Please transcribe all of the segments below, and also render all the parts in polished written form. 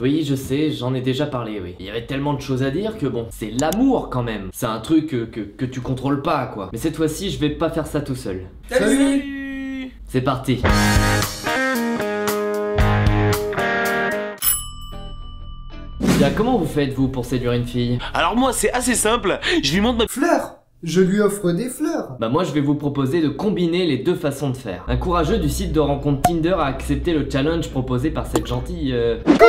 Oui, je sais, j'en ai déjà parlé, oui. Il y avait tellement de choses à dire que bon, c'est l'amour quand même. C'est un truc que tu contrôles pas, quoi. Mais cette fois-ci, je vais pas faire ça tout seul. Salut. C'est parti. Bien, comment vous faites, vous, pour séduire une fille? Alors moi, c'est assez simple, je lui montre ma fleur. Je lui offre des fleurs. Bah moi je vais vous proposer de combiner les deux façons de faire. Un courageux du site de rencontre Tinder a accepté le challenge proposé par cette gentille... connasse.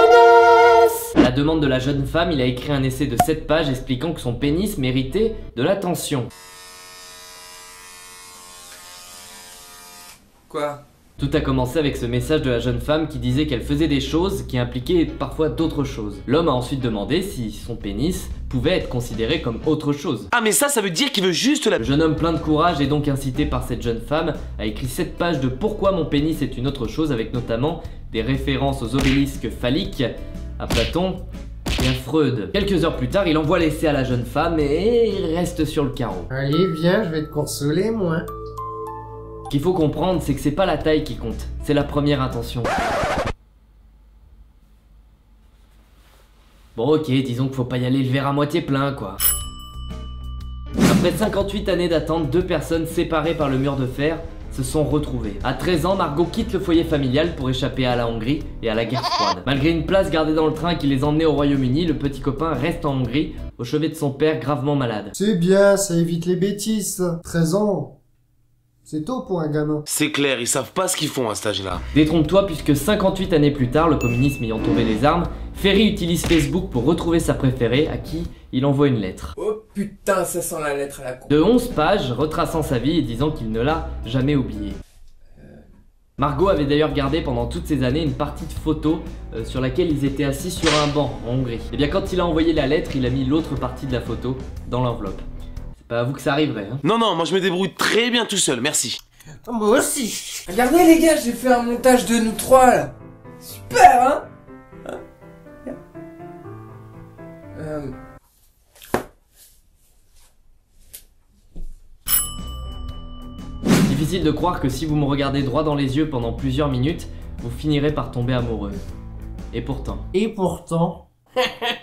À la demande de la jeune femme, il a écrit un essai de 7 pages expliquant que son pénis méritait de l'attention. Quoi ? Tout a commencé avec ce message de la jeune femme qui disait qu'elle faisait des choses qui impliquaient parfois d'autres choses. L'homme a ensuite demandé si son pénis pouvait être considéré comme autre chose. Ah mais ça veut dire qu'il veut juste la... Le jeune homme plein de courage est donc incité par cette jeune femme a écrit 7 pages de pourquoi mon pénis est une autre chose, avec notamment des références aux obélisques phalliques, à Platon et à Freud. Quelques heures plus tard, il envoie l'essai à la jeune femme et il reste sur le carreau. Allez viens, je vais te consoler moi. Ce qu'il faut comprendre, c'est que c'est pas la taille qui compte, c'est la première intention. Bon ok, disons qu'il faut pas y aller le verre à moitié plein, quoi. Après 58 années d'attente, deux personnes séparées par le mur de fer se sont retrouvées. À 13 ans, Margot quitte le foyer familial pour échapper à la Hongrie et à la guerre froide. Malgré une place gardée dans le train qui les emmenait au Royaume-Uni, le petit copain reste en Hongrie, au chevet de son père gravement malade. C'est bien, ça évite les bêtises. 13 ans. C'est tôt pour un gamin. C'est clair, ils savent pas ce qu'ils font à cet âge-là. Détrompe-toi, puisque 58 années plus tard, le communisme ayant tombé les armes, Ferry utilise Facebook pour retrouver sa préférée, à qui il envoie une lettre. Oh putain, ça sent la lettre à la con. De 11 pages, retraçant sa vie et disant qu'il ne l'a jamais oubliée. Margot avait d'ailleurs gardé pendant toutes ces années une partie de photos sur laquelle ils étaient assis sur un banc en Hongrie. Et bien quand il a envoyé la lettre, il a mis l'autre partie de la photo dans l'enveloppe. Bah vous que ça arriverait, hein. Non, moi je me débrouille très bien tout seul, merci. Moi aussi. Regardez les gars, j'ai fait un montage de nous trois, là. Super, hein, Difficile de croire que si vous me regardez droit dans les yeux pendant plusieurs minutes, vous finirez par tomber amoureux. Et pourtant.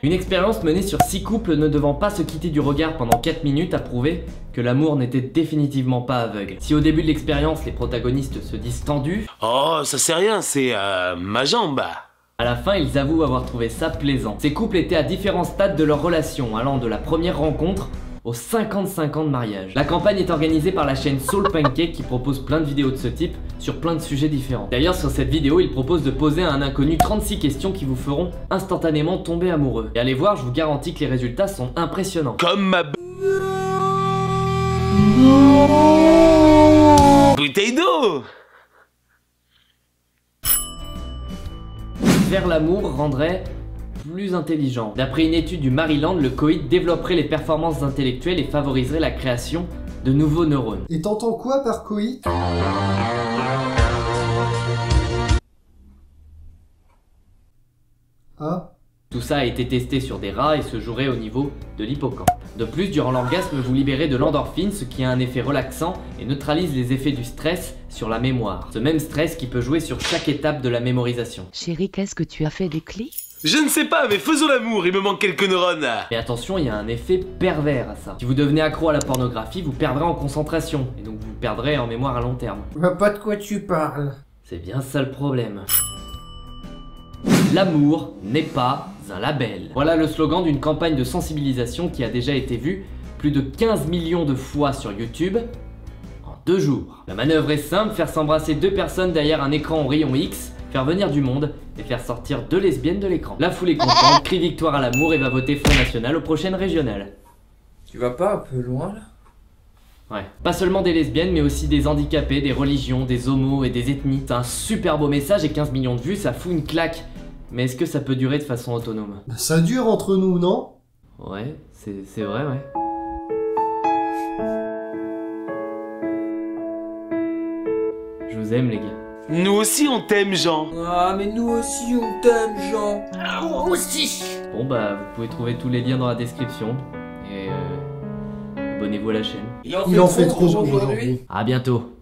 Une expérience menée sur 6 couples ne devant pas se quitter du regard pendant 4 minutes a prouvé que l'amour n'était définitivement pas aveugle. Si au début de l'expérience, les protagonistes se disent tendus... Oh, ça c'est rien, c'est ma jambe. À la fin, ils avouent avoir trouvé ça plaisant. Ces couples étaient à différents stades de leur relation, allant de la première rencontre aux 55 ans de mariage. La campagne est organisée par la chaîne Soul Pancake qui propose plein de vidéos de ce type sur plein de sujets différents. D'ailleurs sur cette vidéo, il propose de poser à un inconnu 36 questions qui vous feront instantanément tomber amoureux. Et allez voir, je vous garantis que les résultats sont impressionnants. Comme ma bouteille d'eau. Faire l'amour rendrait... plus intelligent. D'après une étude du Maryland, le coït développerait les performances intellectuelles et favoriserait la création de nouveaux neurones. Et t'entends quoi par coït ? Ah. Tout ça a été testé sur des rats et se jouerait au niveau de l'hippocampe. De plus, durant l'orgasme, vous libérez de l'endorphine, ce qui a un effet relaxant et neutralise les effets du stress sur la mémoire. Ce même stress qui peut jouer sur chaque étape de la mémorisation. Chérie, qu'est-ce que tu as fait des clés ? Je ne sais pas, mais faisons l'amour, il me manque quelques neurones. Mais attention, il y a un effet pervers à ça. Si vous devenez accro à la pornographie, vous perdrez en concentration. Et donc vous perdrez en mémoire à long terme. Je vois pas de quoi tu parles. C'est bien ça le problème. L'amour n'est pas un label. Voilà le slogan d'une campagne de sensibilisation qui a déjà été vue plus de 15 millions de fois sur YouTube en 2 jours. La manœuvre est simple, faire s'embrasser 2 personnes derrière un écran en rayon X, faire venir du monde et faire sortir 2 lesbiennes de l'écran. La foule est contente, crie victoire à l'amour et va voter Front National aux prochaines régionales. Tu vas pas un peu loin là? Ouais. Pas seulement des lesbiennes, mais aussi des handicapés, des religions, des homos et des ethnies. C'est un super beau message et 15 millions de vues, ça fout une claque. Mais est-ce que ça peut durer de façon autonome? Ça dure entre nous, non? Ouais, c'est vrai, ouais. Je vous aime les gars. Nous aussi on t'aime Jean. Ah mais nous aussi on t'aime Jean. Ah, moi aussi. Bon bah vous pouvez trouver tous les liens dans la description. Et abonnez-vous à la chaîne. Il en fait trop aujourd'hui. A bientôt.